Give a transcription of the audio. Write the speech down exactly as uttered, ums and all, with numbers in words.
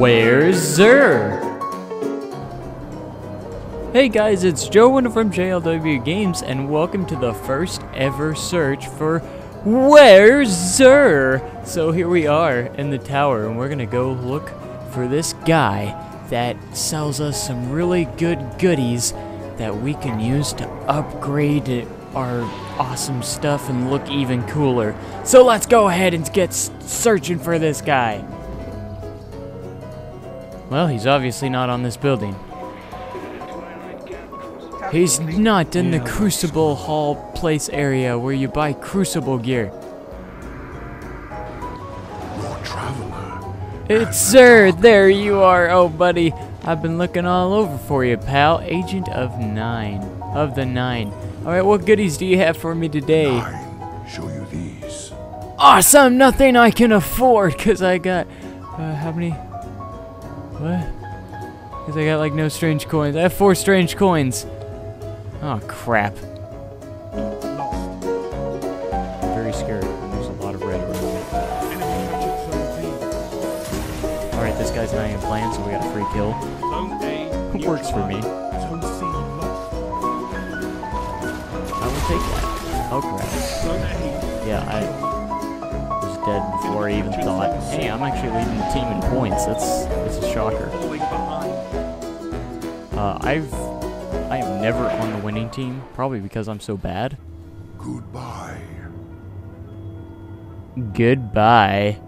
Where's Xur? Hey guys, it's Joe Winter from J L W Games, and welcome to the first ever search for Where's Xur? So here we are in the tower, and we're gonna go look for this guy that sells us some really good goodies that we can use to upgrade our awesome stuff and look even cooler. So let's go ahead and get searching for this guy. Well, he's obviously not on this building. He's not in the Crucible Hall place area where you buy Crucible gear. It's Xur, there you are, oh buddy. I've been looking all over for you, pal. Agent of Nine, of the Nine. Alright, what goodies do you have for me today? Nine, show you these. Awesome, nothing I can afford, because I got, uh, how many? What? Because I got like no strange coins. I have four strange coins. Oh crap! Very scary. There's a lot of red around me. All right, this guy's not even playing, so we got a free kill. It works for me. I will take that. Oh crap! Yeah, I was dead before I even thought. Hey, I'm actually leading the team in points. That's that's a shocker. Uh, I've. I am never on the winning team, probably because I'm so bad. Goodbye. Goodbye.